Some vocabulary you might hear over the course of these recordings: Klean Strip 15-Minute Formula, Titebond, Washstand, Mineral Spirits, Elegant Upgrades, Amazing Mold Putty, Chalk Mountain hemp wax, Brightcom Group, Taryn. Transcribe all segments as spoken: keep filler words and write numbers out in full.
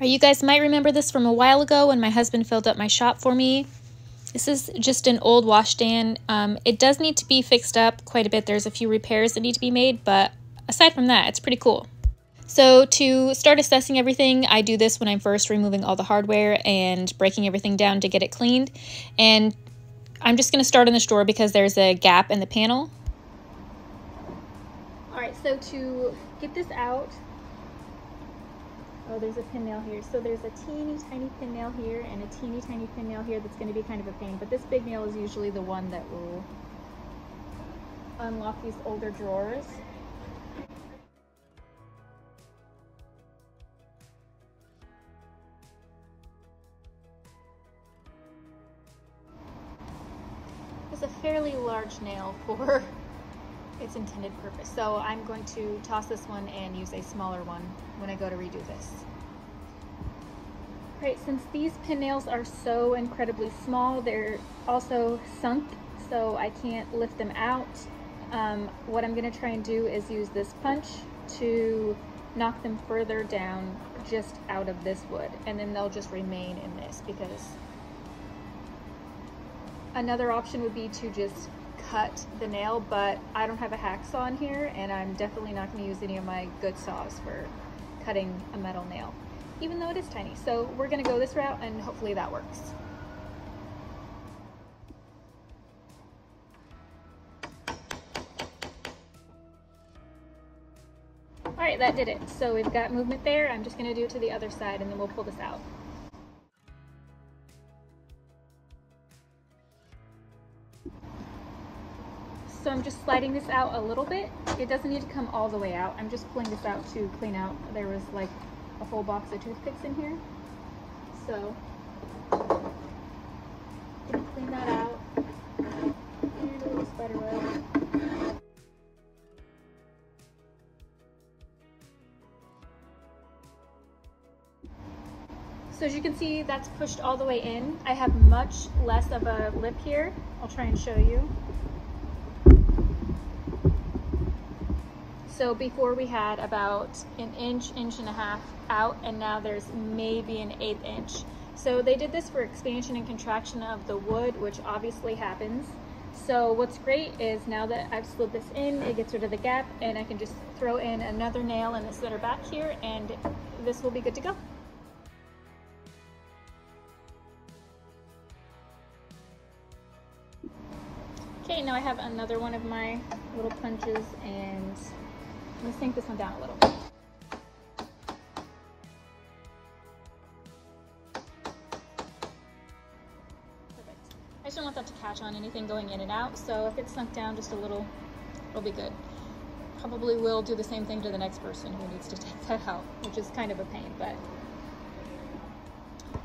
Right, you guys might remember this from a while ago when my husband filled up my shop for me. This is just an old washstand. Um, it does need to be fixed up quite a bit. There's a few repairs that need to be made, but aside from that, it's pretty cool. So to start assessing everything, I do this when I'm first removing all the hardware and breaking everything down to get it cleaned. And I'm just gonna start in this drawer because there's a gap in the panel. All right, so to get this out, oh, there's a pin nail here. So there's a teeny tiny pin nail here and a teeny tiny pin nail here that's going to be kind of a pain. But this big nail is usually the one that will unlock these older drawers. It's a fairly large nail for its intended purpose. So I'm going to toss this one and use a smaller one when I go to redo this. All right, since these pin nails are so incredibly small, they're also sunk, so I can't lift them out. Um, what I'm gonna try and do is use this punch to knock them further down just out of this wood, and then they'll just remain in this, because another option would be to just cut the nail, but I don't have a hacksaw in here, and I'm definitely not going to use any of my good saws for cutting a metal nail, even though it is tiny. So we're going to go this route, and hopefully that works. All right, that did it. So we've got movement there. I'm just going to do it to the other side, and then we'll pull this out. So I'm just sliding this out a little bit. It doesn't need to come all the way out. I'm just pulling this out to clean out. There was like a whole box of toothpicks in here. So I'm gonna clean that out. Here's a little spider web. So as you can see, that's pushed all the way in. I have much less of a lip here. I'll try and show you. So before we had about an inch, inch and a half out, and now there's maybe an eighth inch. So they did this for expansion and contraction of the wood, which obviously happens. So what's great is now that I've slid this in, it gets rid of the gap, and I can just throw in another nail in the center back here, and this will be good to go. Okay, now I have another one of my little punches, and I'm gonna sink this one down a little. Perfect. I just don't want that to catch on anything going in and out, so if it's sunk down just a little, it'll be good. Probably will do the same thing to the next person who needs to take that out, which is kind of a pain, but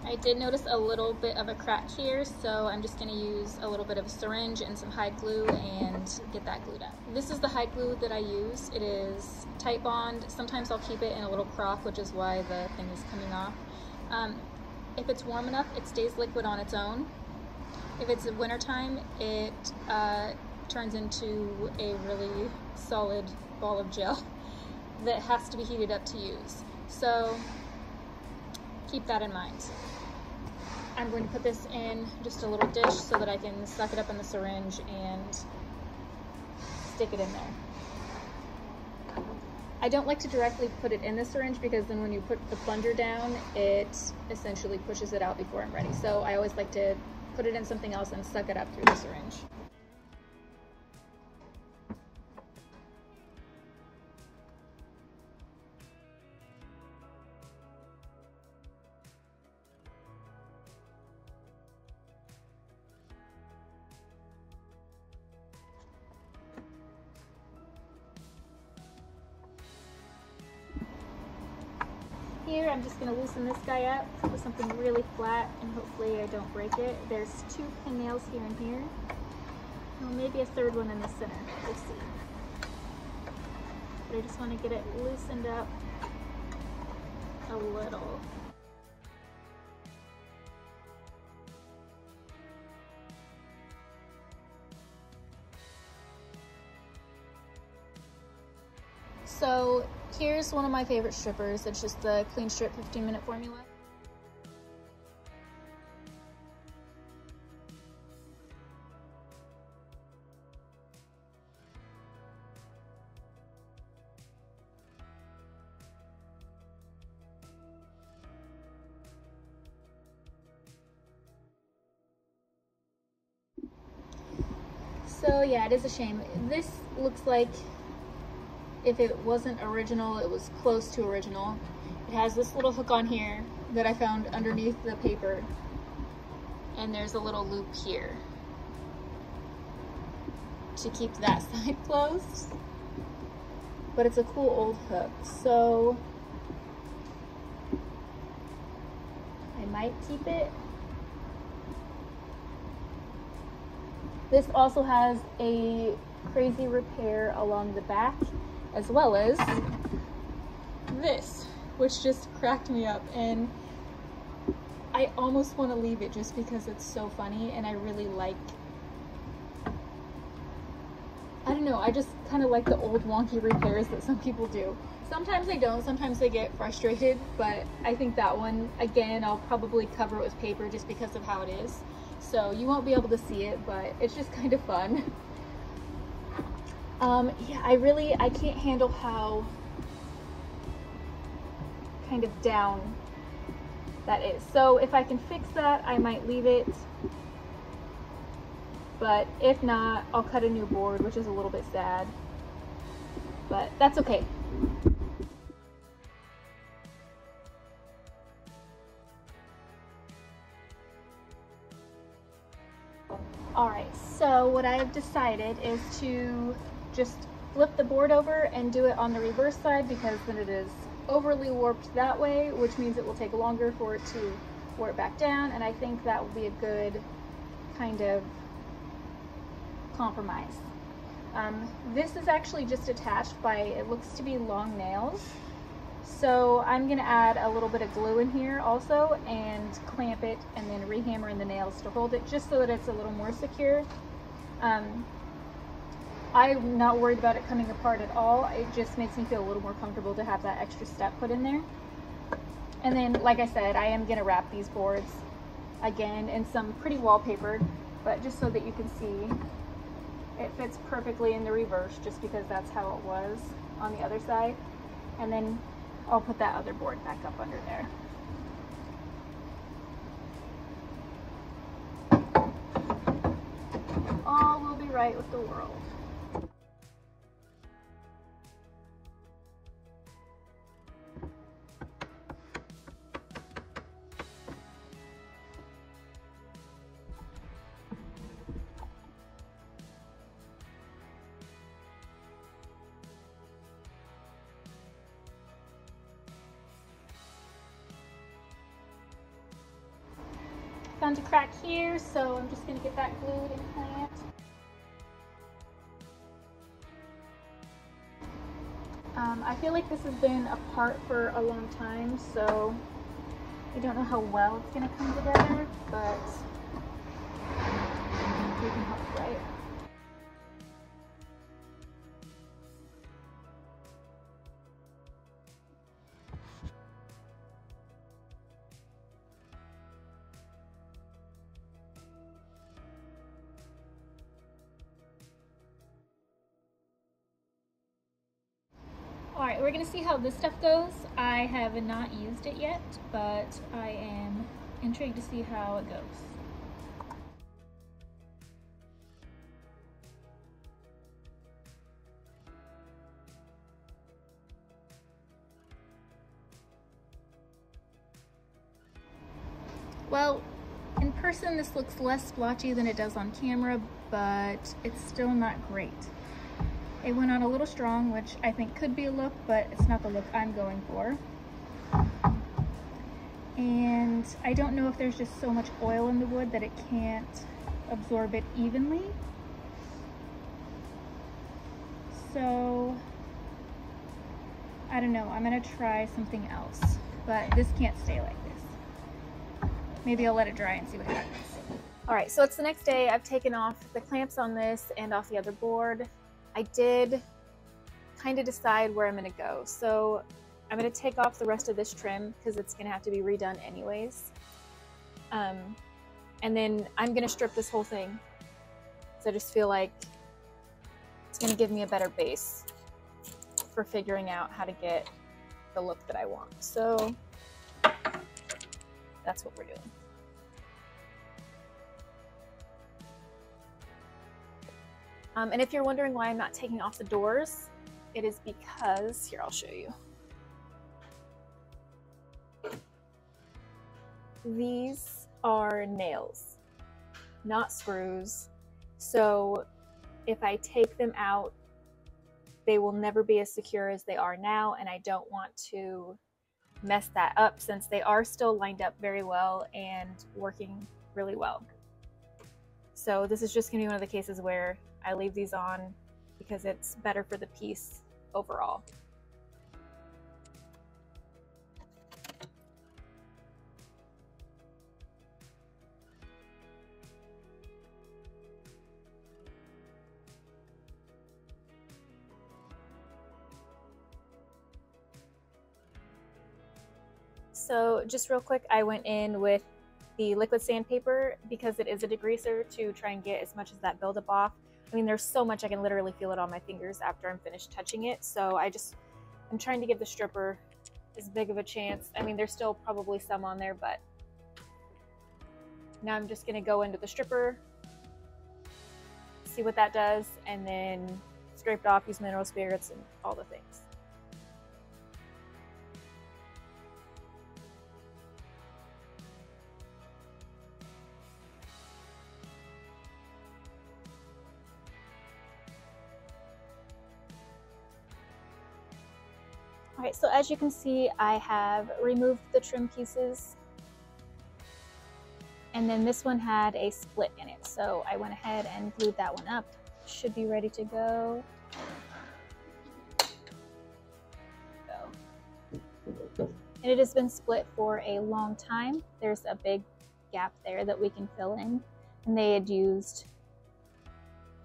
I did notice a little bit of a crotch here, so I'm just gonna use a little bit of a syringe and some hide glue and get that glued up. This is the hide glue that I use. It is Titebond. Sometimes I'll keep it in a little crock, which is why the thing is coming off. Um, if it's warm enough, it stays liquid on its own. If it's wintertime, it uh, turns into a really solid ball of gel that has to be heated up to use. So keep that in mind. I'm going to put this in just a little dish so that I can suck it up in the syringe and stick it in there. I don't like to directly put it in the syringe because then when you put the plunger down, it essentially pushes it out before I'm ready. So I always like to put it in something else and suck it up through the syringe. Here, I'm just gonna loosen this guy up with something really flat, and hopefully I don't break it. There's two pin nails here and here. Well, maybe a third one in the center, we'll see. But I just wanna get it loosened up a little. So Here's one of my favorite strippers. It's just the Klean Strip fifteen minute Formula. So yeah, it is a shame. This looks like if it wasn't original, it was close to original. It has this little hook on here that I found underneath the paper. And there's a little loop here to keep that side closed. But it's a cool old hook. So I might keep it. This also has a crazy repair along the back, as well as this, which just cracked me up, and I almost want to leave it just because it's so funny, and I really like, I don't know, I just kind of like the old wonky repairs that some people do. Sometimes they don't, sometimes they get frustrated, but I think that one, again, I'll probably cover it with paper just because of how it is. So you won't be able to see it, but it's just kind of fun. Um, yeah, I really, I can't handle how kind of down that is. So if I can fix that, I might leave it. But if not, I'll cut a new board, which is a little bit sad. But that's okay. Alright, so what I've decided is to just flip the board over and do it on the reverse side, because then it is overly warped that way, which means it will take longer for it to warp back down, and I think that will be a good kind of compromise. Um, this is actually just attached by, it looks to be long nails, so I'm going to add a little bit of glue in here also and clamp it and then rehammer in the nails to hold it, just so that it's a little more secure. Um, I'm not worried about it coming apart at all. It just makes me feel a little more comfortable to have that extra step put in there. And then, like I said, I am going to wrap these boards again in some pretty wallpaper, but just so that you can see it fits perfectly in the reverse, just because that's how it was on the other side. And then I'll put that other board back up under there. All will be right with the world. Found a crack here, so I'm just going to get that glued and clamped. Um, I feel like this has been apart for a long time, so I don't know how well it's going to come together, but we can hope, right? Alright, we're going to see how this stuff goes. I have not used it yet, but I am intrigued to see how it goes. Well, in person this looks less splotchy than it does on camera, but it's still not great. It went on a little strong, which I think could be a look, but it's not the look I'm going for. And I don't know if there's just so much oil in the wood that it can't absorb it evenly. So, I don't know, I'm gonna try something else, but this can't stay like this. Maybe I'll let it dry and see what happens. All right, so it's the next day. I've taken off the clamps on this and off the other board. I did kind of decide where I'm going to go. So I'm going to take off the rest of this trim because it's going to have to be redone anyways. Um, and then I'm going to strip this whole thing. So I just feel like it's going to give me a better base for figuring out how to get the look that I want. So that's what we're doing. Um, and if you're wondering why I'm not taking off the doors, it is because, here, I'll show you. These are nails, not screws. So if I take them out, they will never be as secure as they are now. And I don't want to mess that up since they are still lined up very well and working really well. So this is just gonna be one of the cases where I leave these on because it's better for the piece overall. So just real quick, I went in with the liquid sandpaper because it is a degreaser to try and get as much as that buildup off. I mean, there's so much, I can literally feel it on my fingers after I'm finished touching it. So I just, I'm trying to give the stripper as big of a chance. I mean, there's still probably some on there, but now I'm just gonna go into the stripper, see what that does, and then scraped off, use mineral spirits and all the things. Alright, so as you can see, I have removed the trim pieces, and then this one had a split in it, so I went ahead and glued that one up. Should be ready to go. go. And it has been split for a long time. There's a big gap there that we can fill in, and they had used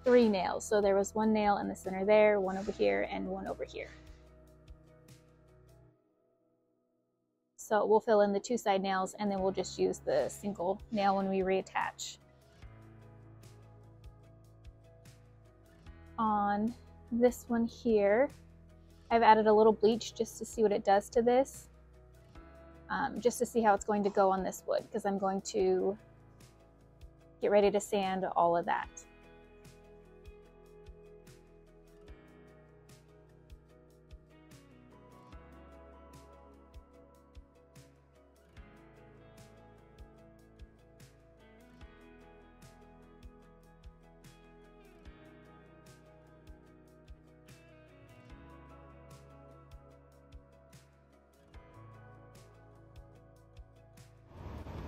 three nails, so there was one nail in the center there, one over here, and one over here. So we'll fill in the two side nails and then we'll just use the single nail when we reattach. On this one here, I've added a little bleach just to see what it does to this, um, just to see how it's going to go on this wood, because I'm going to get ready to sand all of that.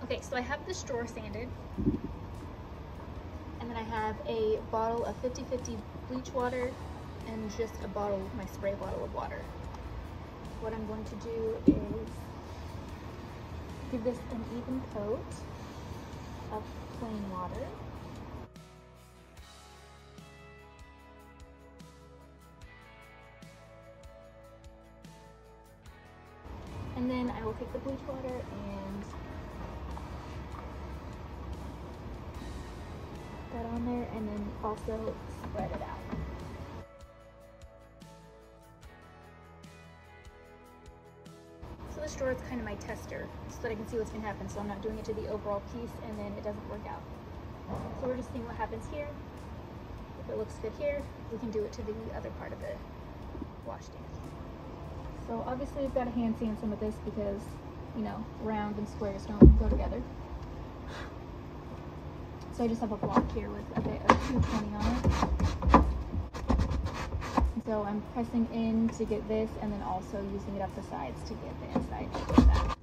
Okay, so I have this drawer sanded, and then I have a bottle of fifty fifty bleach water and just a bottle, my spray bottle of water. What I'm going to do is give this an even coat of plain water. And then I will take the bleach water and that on there, and then also spread it out. So this drawer is kind of my tester so that I can see what's going to happen, so I'm not doing it to the overall piece and then it doesn't work out. So we're just seeing what happens here. If it looks good here, we can do it to the other part of the wash stand. So obviously I've got to hand sand some of this because, you know, round and squares don't go together. So I just have a block here with a bit of two twenty on it. And so I'm pressing in to get this and then also using it up the sides to get the inside to get that.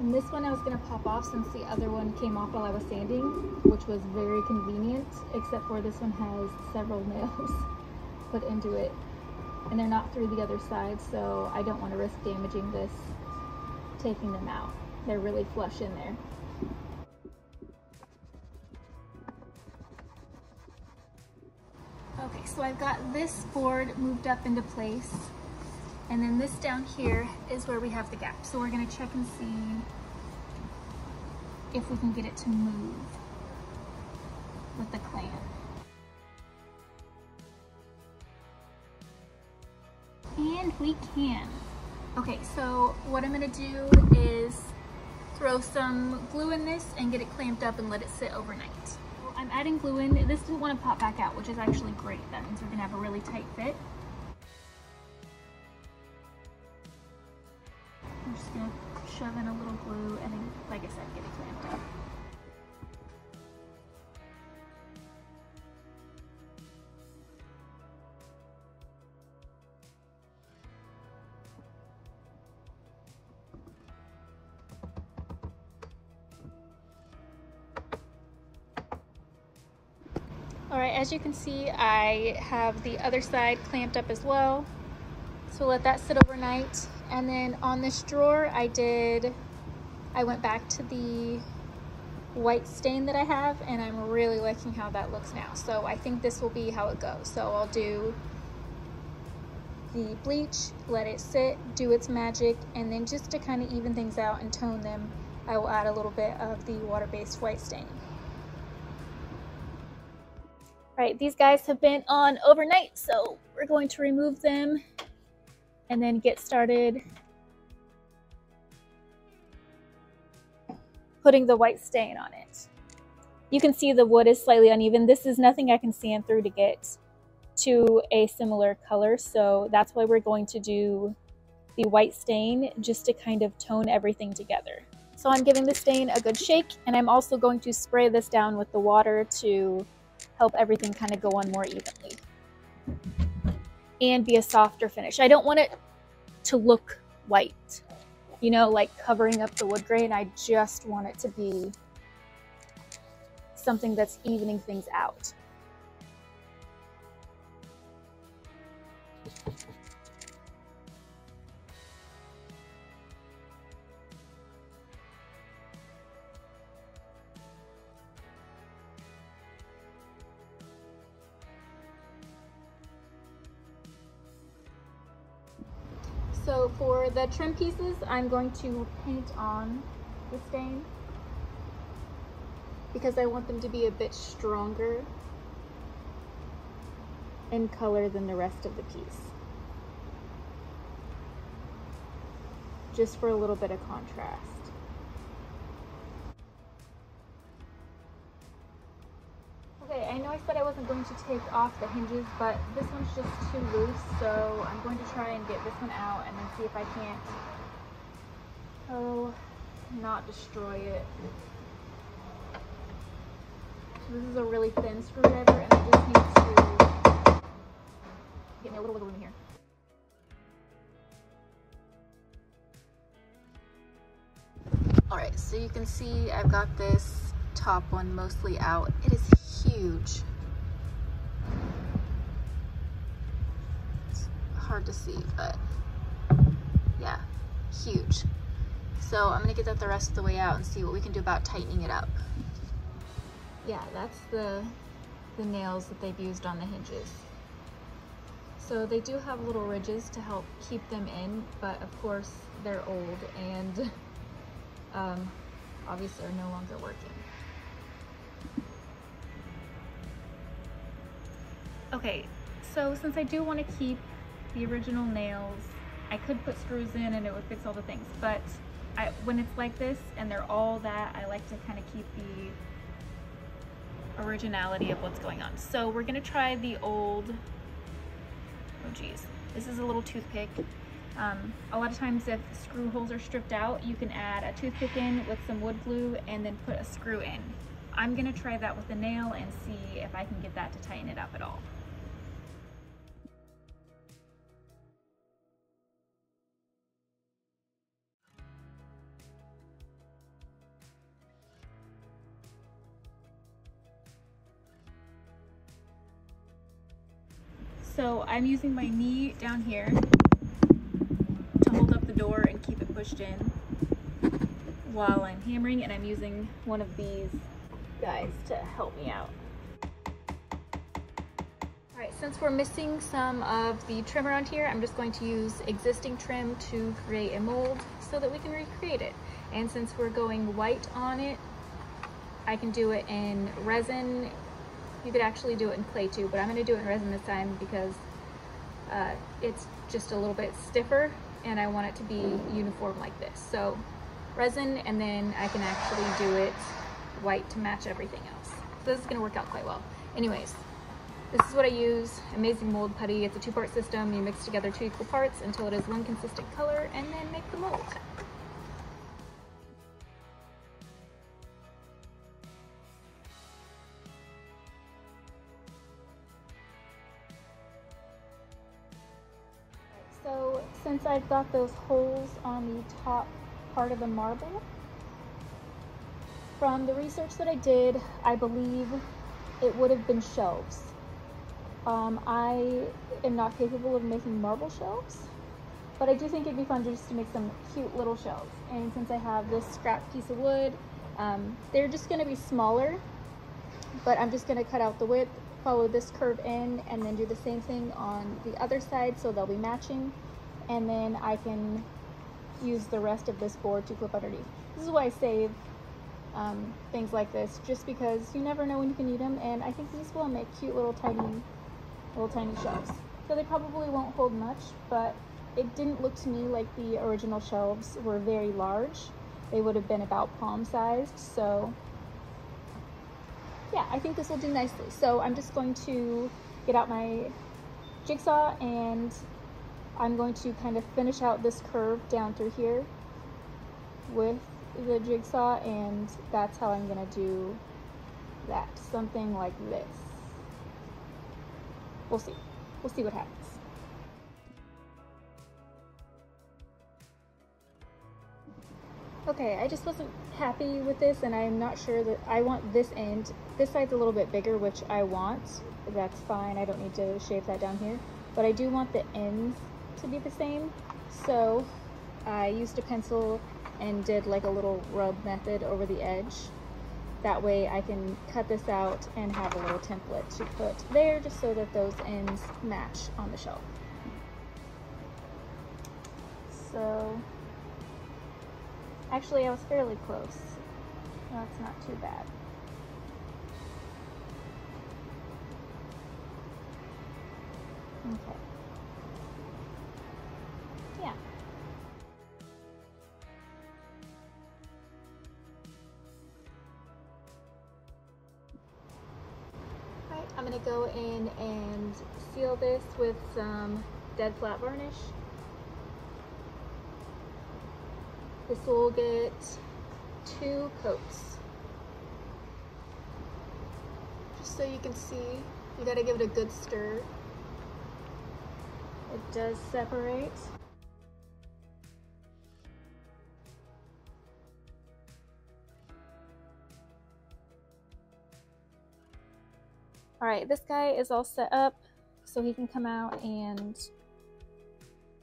And this one I was going to pop off since the other one came off while I was sanding, which was very convenient, except for this one has several nails put into it, and they're not through the other side, so I don't want to risk damaging this taking them out. They're really flush in there. Okay, so I've got this board moved up into place, and then this down here is where we have the gap. So we're gonna check and see if we can get it to move with the Klean. And we can. Okay, so what I'm gonna do is throw some glue in this and get it clamped up and let it sit overnight. Well, I'm adding glue in. This didn't want to pop back out, which is actually great. That means we're gonna have a really tight fit. I'm just gonna shove in a little glue and then, like I said, get it clamped up. Alright, as you can see, I have the other side clamped up as well. So we'll let that sit overnight. And then on this drawer, I did, I went back to the white stain that I have, and I'm really liking how that looks now. So I think this will be how it goes. So I'll do the bleach, let it sit, do its magic, and then just to kind of even things out and tone them, I will add a little bit of the water-based white stain. Right, these guys have been on overnight, so we're going to remove them and then get started putting the white stain on it. You can see the wood is slightly uneven. This is nothing I can sand through to get to a similar color, so that's why we're going to do the white stain just to kind of tone everything together. So I'm giving the stain a good shake, and I'm also going to spray this down with the water to help everything kind of go on more evenly and be a softer finish. I don't want it to look white, you know, like covering up the wood grain. I just want it to be something that's evening things out. So for the trim pieces, I'm going to paint on the stain because I want them to be a bit stronger in color than the rest of the piece, just for a little bit of contrast. Okay, I know I said I wasn't going to take off the hinges, but this one's just too loose, so I'm going to try and get this one out and then see if I can't, oh, not destroy it. So this is a really thin screwdriver, and I just need to get me a little wiggle room here. Alright, so you can see I've got this top one mostly out. It is huge. It's hard to see, but yeah, huge. So I'm gonna get that the rest of the way out and see what we can do about tightening it up. Yeah, that's the the nails that they've used on the hinges. So they do have little ridges to help keep them in, but of course they're old and um, obviously are no longer working. Okay, so since I do want to keep the original nails, I could put screws in and it would fix all the things, but I, when it's like this and they're all that, I like to kind of keep the originality of what's going on. So we're going to try the old, oh geez, this is a little toothpick. Um, a lot of times if screw holes are stripped out, you can add a toothpick in with some wood glue and then put a screw in. I'm going to try that with a nail and see if I can get that to tighten it up at all. So I'm using my knee down here to hold up the door and keep it pushed in. while I'm hammering, and I'm using one of these guys to help me out. All right, since we're missing some of the trim around here, I'm just going to use existing trim to create a mold so that we can recreate it. And since we're going white on it, I can do it in resin. You could actually do it in clay too, but I'm gonna do it in resin this time because uh, it's just a little bit stiffer and I want it to be uniform like this. So resin, and then I can actually do it white to match everything else. So this is gonna work out quite well. Anyways, this is what I use, Amazing Mold Putty. It's a two-part system. You mix together two equal parts until it is one consistent color and then make the mold. So since I've got those holes on the top part of the marble, from the research that I did, I believe it would have been shelves. Um, I am not capable of making marble shelves, but I do think it'd be fun just to make some cute little shelves. And since I have this scrap piece of wood, um, they're just gonna be smaller, but I'm just gonna cut out the width, follow this curve in, and then do the same thing on the other side so they'll be matching, and then I can use the rest of this board to clip underneath. This is why I save um, things like this, just because you never know when you can need them, and I think these will make cute little tiny little tiny shelves. So they probably won't hold much, but it didn't look to me like the original shelves were very large. They would have been about palm sized, so yeah, I think this will do nicely. So I'm just going to get out my jigsaw and I'm going to kind of finish out this curve down through here with the jigsaw, and that's how I'm gonna do that. Something like this. We'll see. We'll see what happens. Okay, I just wasn't happy with this, and I'm not sure that I want this end. This side's a little bit bigger, which I want. That's fine, I don't need to shave that down here. But I do want the ends to be the same, so I used a pencil and did like a little rub method over the edge. That way I can cut this out and have a little template to put there just so that those ends match on the shelf. So, actually, I was fairly close. That's not too bad. Okay. Yeah. All right, I'm gonna go in and seal this with some dead flat varnish. This will get two coats. Just so you can see, you gotta give it a good stir. It does separate. All right, this guy is all set up so he can come out and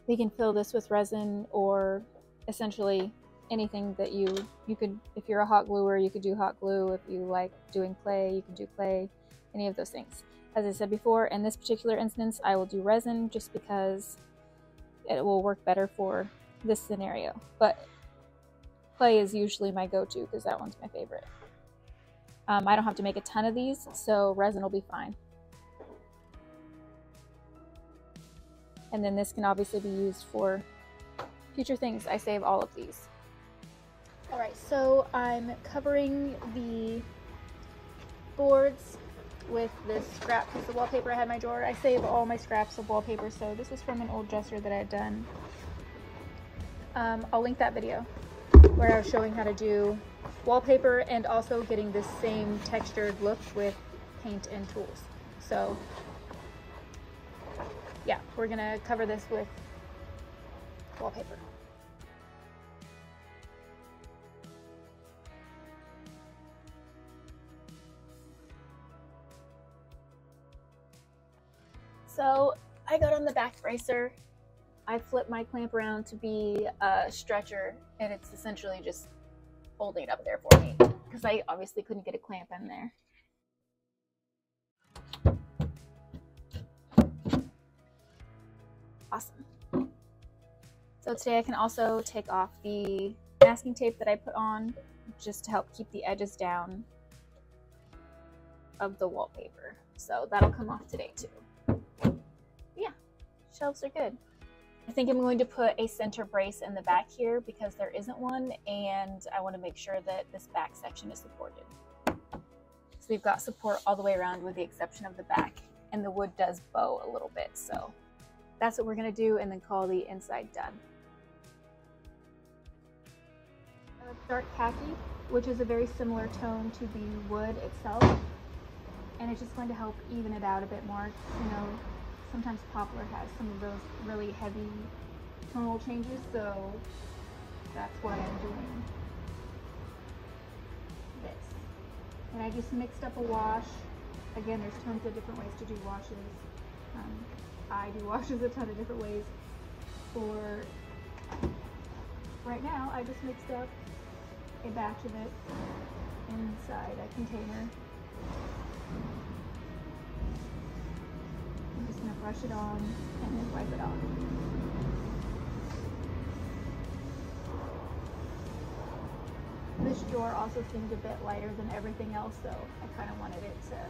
we can fill this with resin or essentially anything that you you could. If you're a hot gluer, you could do hot glue. If you like doing clay, you can do clay, any of those things. As I said before, in this particular instance I will do resin just because it will work better for this scenario, but clay is usually my go-to because that one's my favorite. um, I don't have to make a ton of these, so resin will be fine, and then this can obviously be used for future things. I save all of these. All right, so I'm covering the boards with this scrap piece of wallpaper I had in my drawer. I save all my scraps of wallpaper, so this was from an old dresser that I had done. Um, I'll link that video where I was showing how to do wallpaper and also getting this same textured look with paint and tools. So yeah, we're gonna cover this with wallpaper. So I got on the back bracer. I flipped my clamp around to be a stretcher, and it's essentially just folding it up there for me because I obviously couldn't get a clamp in there. Awesome. So today I can also take off the masking tape that I put on just to help keep the edges down of the wallpaper. So that'll come off today too. Yeah, shelves are good. I think I'm going to put a center brace in the back here because there isn't one, and I want to make sure that this back section is supported. So we've got support all the way around with the exception of the back, and the wood does bow a little bit. So that's what we're going to do, and then call the inside done. Dark khaki, which is a very similar tone to the wood itself, and it's just going to help even it out a bit more. You know, sometimes poplar has some of those really heavy tonal changes, so that's why I'm doing this. And I just mixed up a wash. Again, there's tons of different ways to do washes. Um, I do washes a ton of different ways. For right now, I just mixed up a batch of it inside a container. I'm just going to brush it on and then wipe it off. This drawer also seemed a bit lighter than everything else, so I kind of wanted it to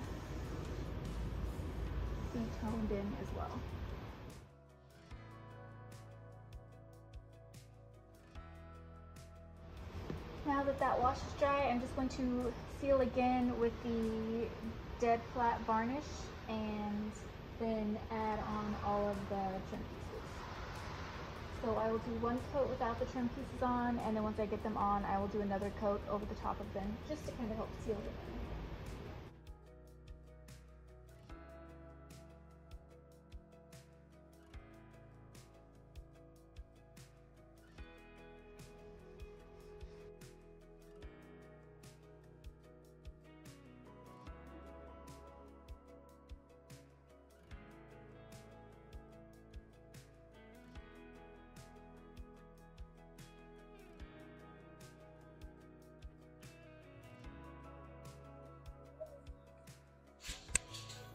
be toned in as well. Now that that wash is dry, I'm just going to seal again with the dead flat varnish and then add on all of the trim pieces. So I will do one coat without the trim pieces on, and then once I get them on, I will do another coat over the top of them just to kind of help seal them in.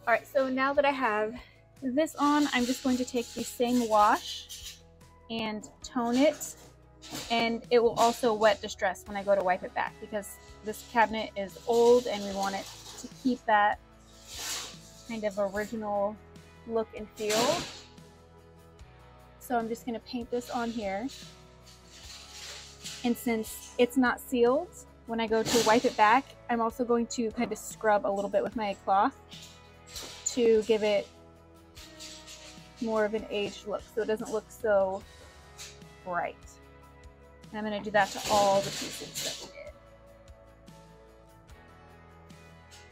All right, so now that I have this on, I'm just going to take the same wash and tone it, and it will also wet distress when I go to wipe it back because this cabinet is old and we want it to keep that kind of original look and feel. So I'm just gonna paint this on here. And since it's not sealed, when I go to wipe it back, I'm also going to kind of scrub a little bit with my cloth to give it more of an aged look so it doesn't look so bright. And I'm going to do that to all the pieces that we did.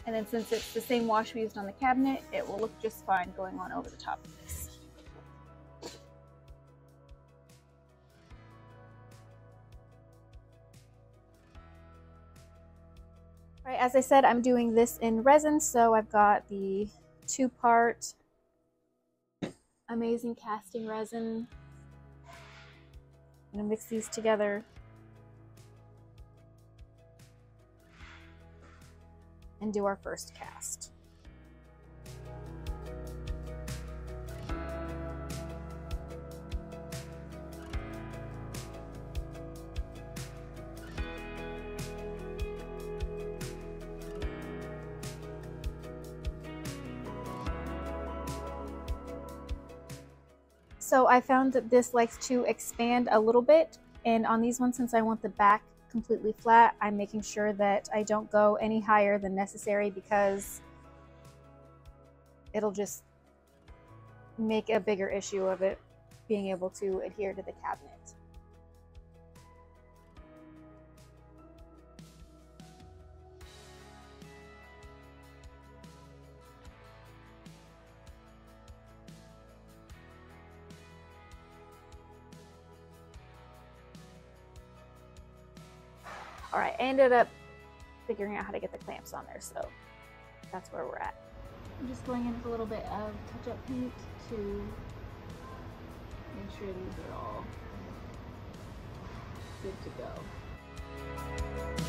And then since it's the same wash we used on the cabinet, it will look just fine going on over the top of this. All right, as I said, I'm doing this in resin, so I've got the two-part amazing casting resin. I'm gonna mix these together and do our first cast. So I found that this likes to expand a little bit, and on these ones, since I want the back completely flat, I'm making sure that I don't go any higher than necessary because it'll just make a bigger issue of it being able to adhere to the cabinet. All right, I ended up figuring out how to get the clamps on there, so that's where we're at. I'm just going in with a little bit of touch-up paint to make sure these are all good to go.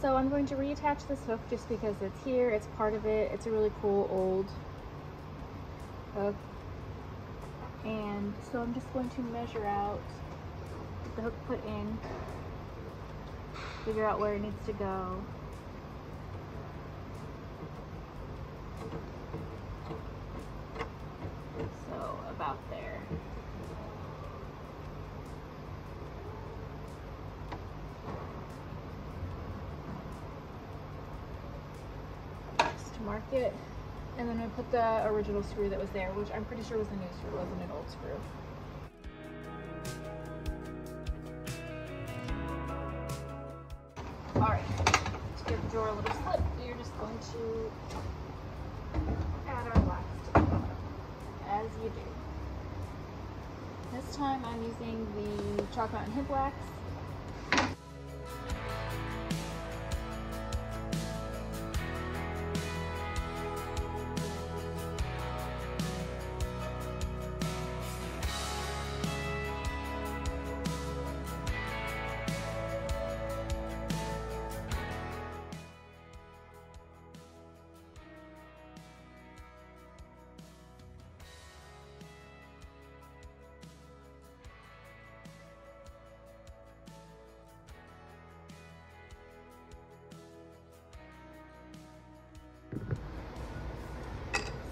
So I'm going to reattach this hook just because it's here, it's part of it, it's a really cool old hook. And so I'm just going to measure out, get the hook put in, figure out where it needs to go. So about there. Just mark it. And then I put the original screw that was there, which I'm pretty sure was a new screw, it wasn't an old screw. Alright, to give the drawer a little slip, you're just going to add our wax to the bottom, as you do. This time I'm using the Chalk Mountain hemp wax.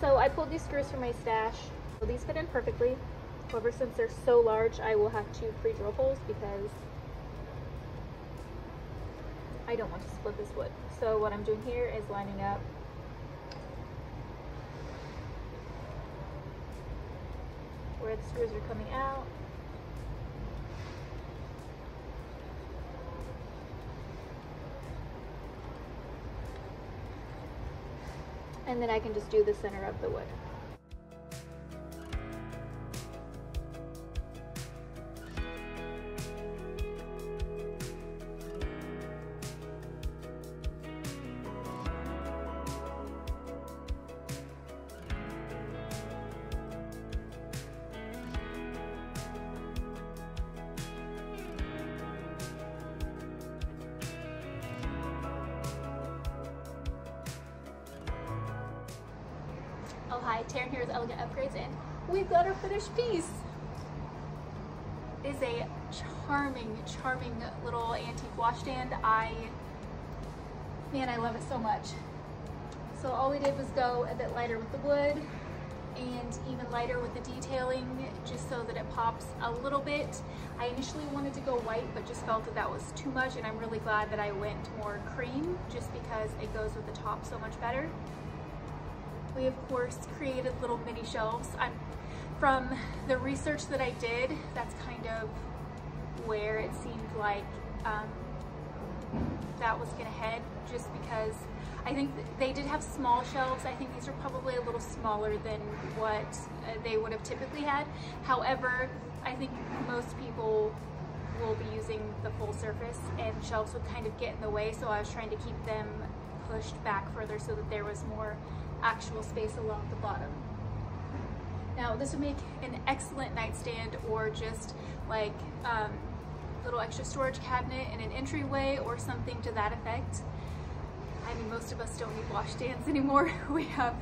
So I pulled these screws from my stash. So these fit in perfectly. However, since they're so large, I will have to pre-drill holes because I don't want to split this wood. So what I'm doing here is lining up where the screws are coming out. And then I can just do the center of the wood. Hi, Taryn here with Elegant Upgrades, and we've got our finished piece. It is a charming, charming little antique wash stand. I, man, I love it so much. So all we did was go a bit lighter with the wood and even lighter with the detailing, just so that it pops a little bit. I initially wanted to go white, but just felt that that was too much, and I'm really glad that I went more cream, just because it goes with the top so much better. We, of course, created little mini shelves. I'm, from the research that I did, that's kind of where it seemed like um, that was gonna head, just because I think they did have small shelves. I think these are probably a little smaller than what they would have typically had. However, I think most people will be using the full surface and shelves would kind of get in the way, so I was trying to keep them pushed back further so that there was more actual space along the bottom. Now this would make an excellent nightstand, or just like um, little extra storage cabinet in an entryway or something to that effect. I mean, most of us don't need washstands anymore. We have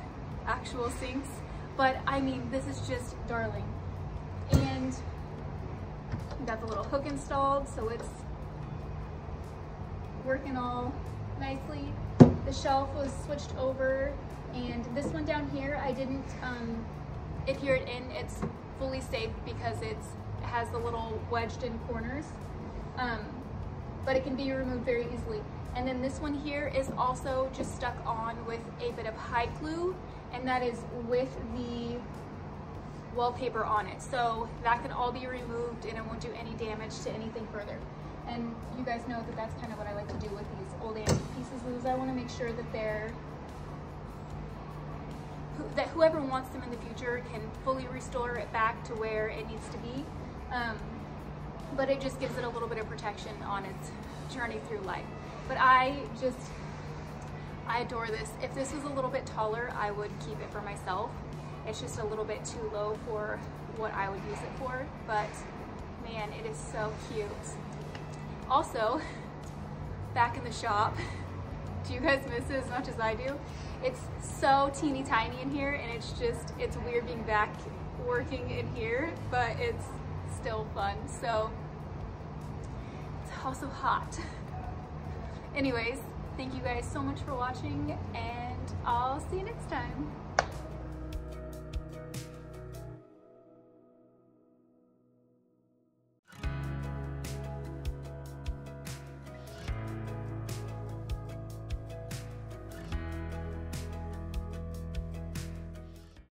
actual sinks, but I mean, this is just darling. And we've got the little hook installed, so it's working all nicely. The shelf was switched over, and this one down here, I didn't um, adhere it in. It's fully safe because it's, it has the little wedged in corners, um, but it can be removed very easily. And then this one here is also just stuck on with a bit of high glue, and that is with the wallpaper on it. So that can all be removed and it won't do any damage to anything further. And you guys know that that's kind of what I like to do with these old antique pieces, is I want to make sure that they're, that whoever wants them in the future can fully restore it back to where it needs to be. Um, but it just gives it a little bit of protection on its journey through life. But I just, I adore this. If this was a little bit taller, I would keep it for myself. It's just a little bit too low for what I would use it for, but man, it is so cute. Also, back in the shop. Do you guys miss it as much as I do? It's so teeny tiny in here, and it's just, it's weird being back working in here, but it's still fun. So it's also hot. Anyways, thank you guys so much for watching, and I'll see you next time.